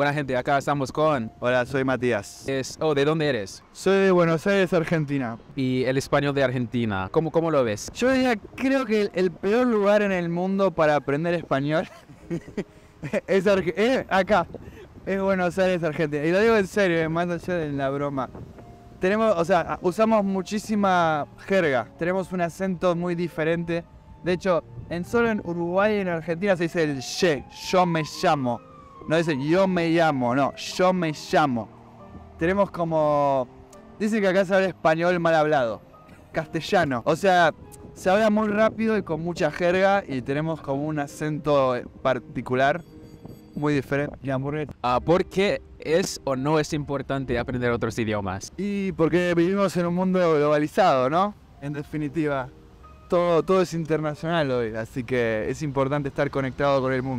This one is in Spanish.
Buena gente, acá estamos con... Hola, soy Matías. ¿De dónde eres? Soy de Buenos Aires, Argentina. ¿Y el español de Argentina? ¿Cómo lo ves? Yo diría, creo que el peor lugar en el mundo para aprender español es Buenos Aires, Argentina. Y lo digo en serio, más allá de la broma. Tenemos, usamos muchísima jerga. Tenemos un acento muy diferente. De hecho, solo en Uruguay y en Argentina se dice el ye, yo me llamo. No dice yo me llamo, no, yo me llamo. Tenemos como... Dicen que acá se habla español mal hablado, castellano. O sea, se habla muy rápido y con mucha jerga y tenemos como un acento particular muy diferente. ¿Por qué es o no es importante aprender otros idiomas? Y porque vivimos en un mundo globalizado, ¿no? En definitiva. Todo es internacional hoy, así que es importante estar conectado con el mundo.